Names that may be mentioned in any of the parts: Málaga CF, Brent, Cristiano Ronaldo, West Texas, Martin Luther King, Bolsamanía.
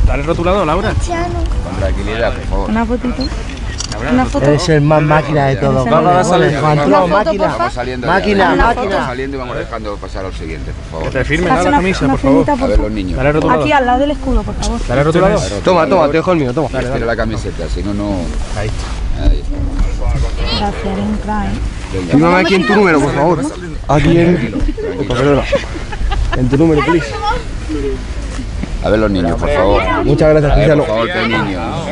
¿Está el rotulado, Laura? Cristiano. Con tranquilidad, por favor. Una fotito. Una foto. Eres el más máquina de todos. Vamos saliendo. Vamos saliendo. Vamos saliendo y vamos dejando pasar al siguiente, por favor. Que te firme la camisa, por favor. A ver los niños. Aquí al lado del escudo, por favor. Dale rotulado. Toma, toma, te dejo el mío, toma. Dale la camiseta, si no, no. Ahí está. Ahí está. Gracias, eres un crack. Fírmame aquí en tu número, por favor. Aquí en tu número, please. A ver los niños, por favor. Muchas gracias, Cristiano. Por favor, que hay niños.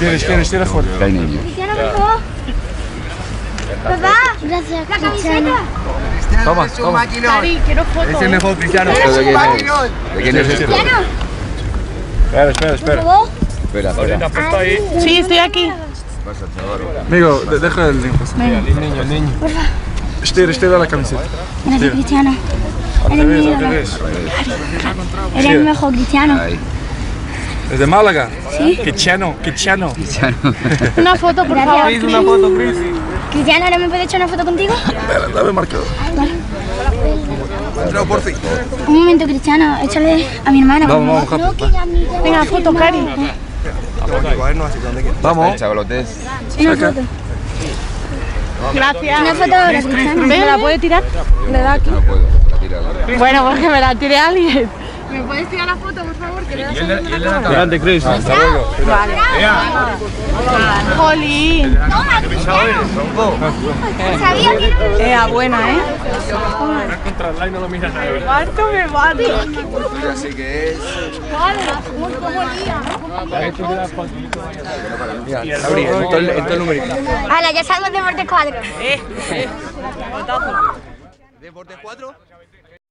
Tienes, Jorge. Que hay niños. Cristiano, por favor. Papá, gracias. La camiseta. Toma, toma. Es el mejor, Cristiano. ¿De quién es esto? Cristiano. Espera. Espera. Sí, estoy aquí. Pasa, chaval. Amigo, deja el niño. Niño. Estira la camiseta. Gracias, Cristiano. Eres el mejor, Cristiano. ¿Es de Málaga? Sí. Cristiano. Una foto, por favor. Una foto, Cris. Cristiano, ¿ahora me puedes echar una foto contigo? Dame el marcador. Vale. Un momento, Cristiano. Échale a mi hermana. Vamos. Venga, foto, Cari. Vamos. Una foto. Gracias. Una foto ahora, Cristiano. ¿Me la puede tirar? Le da aquí. Bueno, porque me la tiré a alguien. ¿Me puedes tirar la foto, por favor? Que le das a la cámara. Chris. Hasta luego. Vale. ¡Jolín! Sabía que no. Era buena, ¿eh? ¿Cuánto me vale? Así que es... ¡Hala, ya salgo de Deportes 4! ¿Deportes 4?